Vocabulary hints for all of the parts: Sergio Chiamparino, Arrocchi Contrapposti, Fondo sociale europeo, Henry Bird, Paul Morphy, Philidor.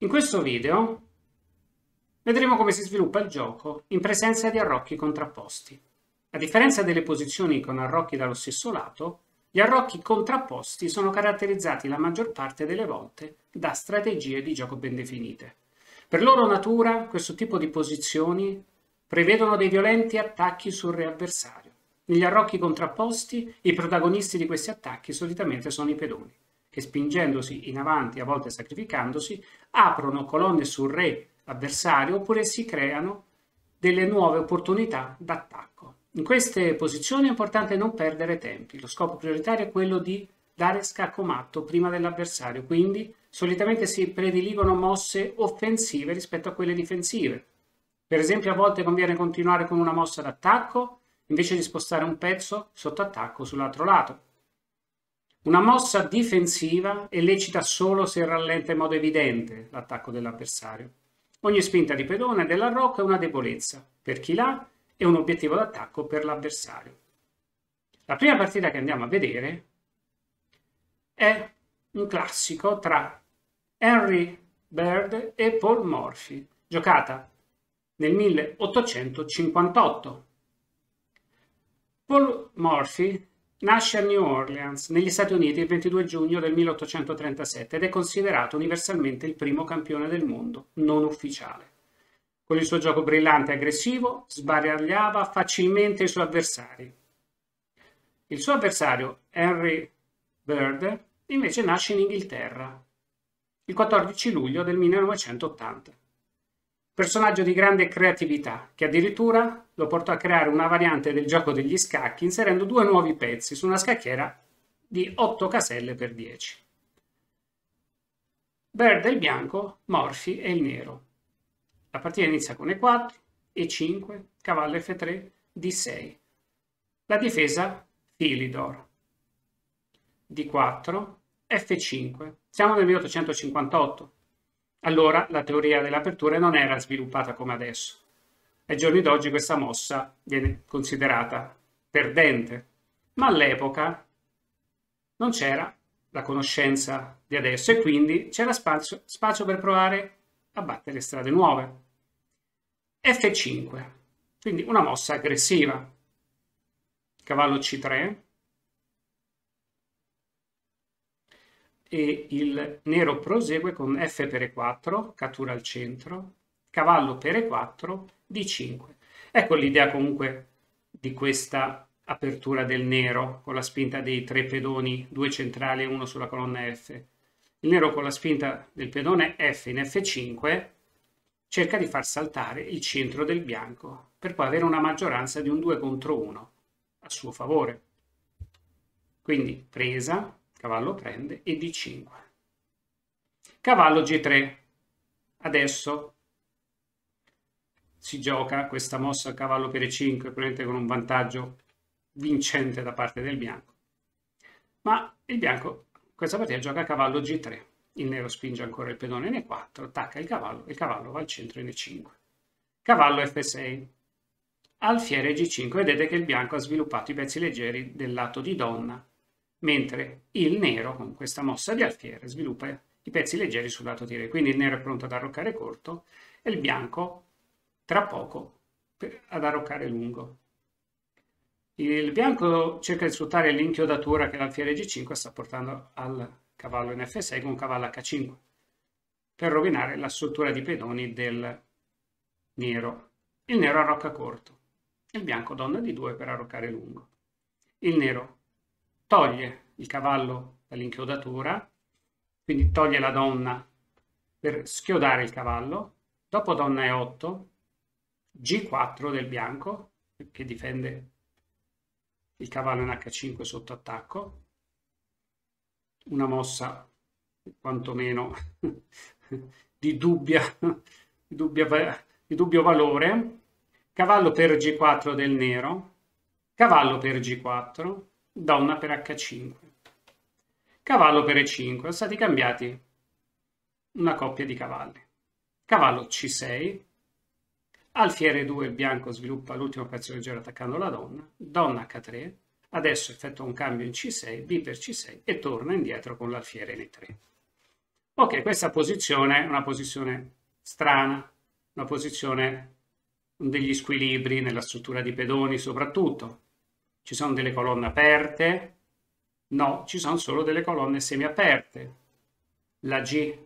In questo video vedremo come si sviluppa il gioco in presenza di arrocchi contrapposti. A differenza delle posizioni con arrocchi dallo stesso lato, gli arrocchi contrapposti sono caratterizzati la maggior parte delle volte da strategie di gioco ben definite. Per loro natura, questo tipo di posizioni prevedono dei violenti attacchi sul re avversario. Negli arrocchi contrapposti, i protagonisti di questi attacchi solitamente sono i pedoni, che spingendosi in avanti, a volte sacrificandosi, aprono colonne sul re avversario oppure si creano delle nuove opportunità d'attacco. In queste posizioni è importante non perdere tempi. Lo scopo prioritario è quello di dare scacco matto prima dell'avversario, quindi solitamente si prediligono mosse offensive rispetto a quelle difensive. Per esempio, a volte conviene continuare con una mossa d'attacco invece di spostare un pezzo sotto attacco sull'altro lato. Una mossa difensiva è lecita solo se rallenta in modo evidente l'attacco dell'avversario. Ogni spinta di pedone e dell'arrocco è una debolezza per chi l'ha e un obiettivo d'attacco per l'avversario. La prima partita che andiamo a vedere è un classico tra Henry Bird e Paul Morphy, giocata nel 1858. Paul Morphy nasce a New Orleans, negli Stati Uniti, il 22 giugno del 1837 ed è considerato universalmente il primo campione del mondo non ufficiale. Con il suo gioco brillante e aggressivo sbaragliava facilmente i suoi avversari. Il suo avversario Henry Bird invece nasce in Inghilterra il 14 luglio del 1980. Personaggio di grande creatività che addirittura lo portò a creare una variante del gioco degli scacchi inserendo due nuovi pezzi su una scacchiera di 8 caselle per 10. Bird è il bianco, Morphy è il nero. La partita inizia con E4, E5, cavallo F3, D6. La difesa Philidor. D4, F5. Siamo nel 1858. Allora la teoria dell'apertura non era sviluppata come adesso. Ai giorni d'oggi questa mossa viene considerata perdente, ma all'epoca non c'era la conoscenza di adesso e quindi c'era spazio per provare a battere strade nuove. F5, quindi una mossa aggressiva. Cavallo C3. E il nero prosegue con F per E4, cattura al centro, cavallo per E4, D5. Ecco l'idea comunque di questa apertura del nero con la spinta dei tre pedoni, due centrali e uno sulla colonna F. Il nero con la spinta del pedone F in F5 cerca di far saltare il centro del bianco per poi avere una maggioranza di un 2 contro 1 a suo favore. Quindi presa, cavallo prende e D5. Cavallo G3. Adesso si gioca questa mossa al cavallo per E5, probabilmente con un vantaggio vincente da parte del bianco. Ma il bianco questa partita gioca cavallo G3. Il nero spinge ancora il pedone in E4, attacca il cavallo va al centro in E5. Cavallo F6. Alfiere G5. Vedete che il bianco ha sviluppato i pezzi leggeri del lato di donna, mentre il nero, con questa mossa di alfiere, sviluppa i pezzi leggeri sul lato di re. Quindi il nero è pronto ad arroccare corto e il bianco tra poco ad arroccare lungo. Il bianco cerca di sfruttare l'inchiodatura che l'alfiere G5 sta portando al cavallo in F6 con cavallo H5 per rovinare la struttura di pedoni del nero. Il nero arrocca corto, il bianco donna di 2 per arroccare lungo. Il nero toglie il cavallo dall'inchiodatura, quindi toglie la donna per schiodare il cavallo, dopo donna E8, G4 del bianco, che difende il cavallo in H5 sotto attacco, una mossa quantomeno di dubbio valore, cavallo per G4 del nero, cavallo per G4, donna per H5, cavallo per E5, sono stati cambiati una coppia di cavalli, cavallo C6, alfiere 2, il bianco sviluppa l'ultimo pezzo leggero attaccando la donna, donna H3, adesso effettua un cambio in C6, B per C6 e torna indietro con l'alfiere in E3. Ok, questa posizione è una posizione strana, una posizione con degli squilibri nella struttura di pedoni soprattutto. Ci sono delle colonne aperte? No, ci sono solo delle colonne semiaperte. La G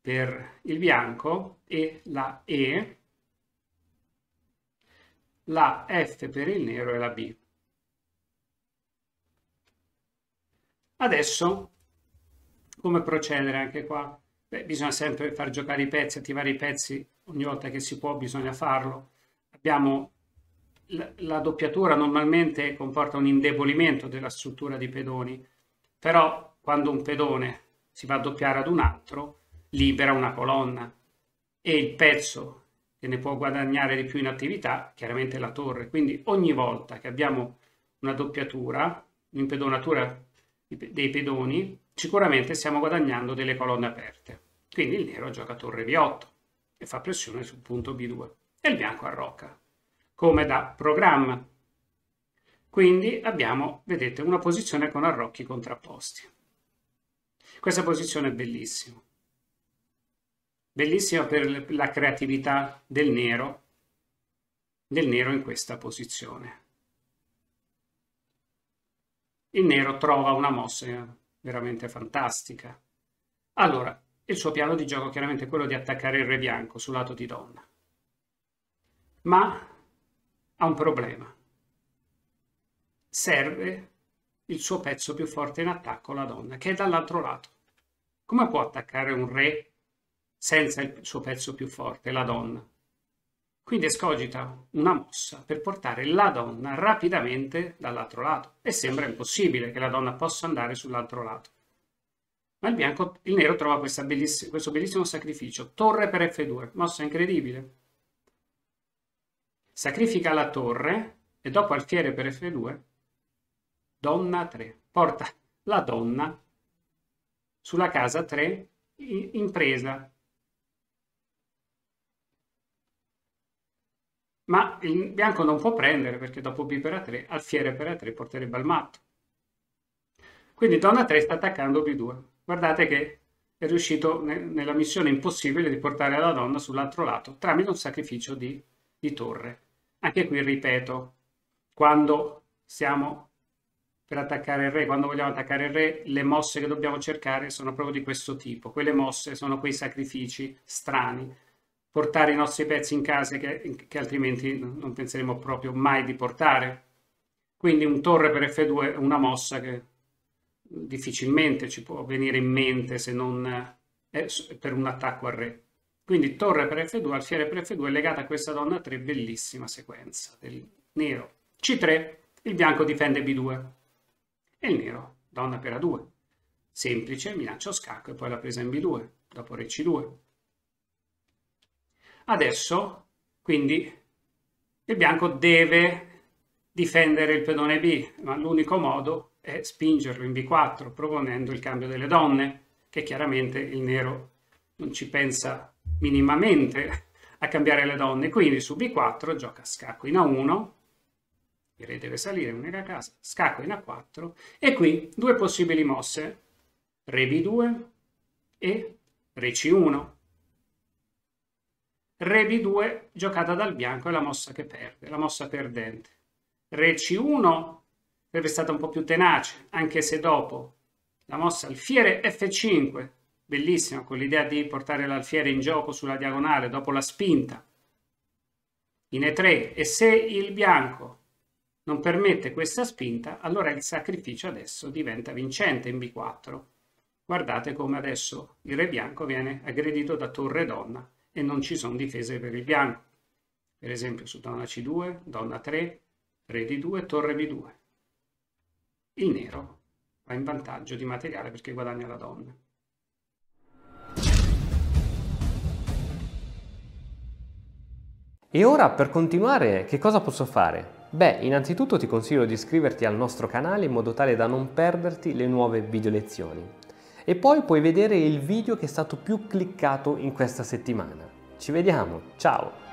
per il bianco e la E, la F per il nero e la B. Adesso, come procedere anche qua? Beh, bisogna sempre far giocare i pezzi, attivare i pezzi ogni volta che si può, bisogna farlo. Abbiamo la doppiatura, normalmente comporta un indebolimento della struttura dei pedoni, però quando un pedone si va a doppiare ad un altro, libera una colonna e il pezzo che ne può guadagnare di più in attività, chiaramente è la torre. Quindi ogni volta che abbiamo una doppiatura, un'impedonatura dei pedoni, sicuramente stiamo guadagnando delle colonne aperte. Quindi il nero gioca torre B8 e fa pressione sul punto B2 e il bianco arrocca, come da programma. Quindi abbiamo, vedete, una posizione con arrocchi contrapposti. Questa posizione è bellissima. Bellissima per la creatività del nero in questa posizione. Il nero trova una mossa veramente fantastica. Allora, il suo piano di gioco chiaramente è quello di attaccare il re bianco sul lato di donna. Ma ha un problema. Serve il suo pezzo più forte in attacco, la donna, che è dall'altro lato. Come può attaccare un re senza il suo pezzo più forte, la donna? Quindi escogita una mossa per portare la donna rapidamente dall'altro lato. E sembra impossibile che la donna possa andare sull'altro lato. Ma il nero trova questo bellissimo sacrificio. Torre per F2, mossa incredibile. Sacrifica la torre e dopo alfiere per F2, donna 3. Porta la donna sulla casa 3 in presa. Ma il bianco non può prendere perché dopo B per A3, alfiere per A3 porterebbe al matto. Quindi donna 3 sta attaccando B2. Guardate che è riuscito nella missione impossibile di portare la donna sull'altro lato tramite un sacrificio di torre. Anche qui ripeto, quando siamo per attaccare il re, quando vogliamo attaccare il re, le mosse che dobbiamo cercare sono proprio di questo tipo. Quelle mosse sono quei sacrifici strani. Portare i nostri pezzi in case che altrimenti non penseremo proprio mai di portare. Quindi un torre per F2 è una mossa che difficilmente ci può venire in mente se non è per un attacco al re. Quindi torre per F2, alfiere per F2 legata a questa donna 3, bellissima sequenza del nero. C3, il bianco difende B2 e il nero donna per A2. Semplice, minaccia o scacco e poi la presa in B2, dopo re C2. Adesso, quindi, il bianco deve difendere il pedone B, ma l'unico modo è spingerlo in B4, proponendo il cambio delle donne, che chiaramente il nero non ci pensa minimamente a cambiare le donne. Quindi su B4 gioca scacco in A1, il re deve salire un'unica casa, scacco in A4, e qui due possibili mosse, re B2 e re C1. Re B2 giocata dal bianco è la mossa che perde, la mossa perdente. Re C1 sarebbe stata un po' più tenace, anche se dopo la mossa alfiere F5, bellissima, con l'idea di portare l'alfiere in gioco sulla diagonale, dopo la spinta in E3. E se il bianco non permette questa spinta, allora il sacrificio adesso diventa vincente in B4. Guardate come adesso il re bianco viene aggredito da torre donna. E non ci sono difese per il bianco, per esempio su donna C2, donna 3, re D2, torre B2. Il nero va in vantaggio di materiale perché guadagna la donna. E ora per continuare che cosa posso fare? Beh, innanzitutto ti consiglio di iscriverti al nostro canale in modo tale da non perderti le nuove video lezioni. E poi puoi vedere il video che è stato più cliccato in questa settimana. Ci vediamo, ciao!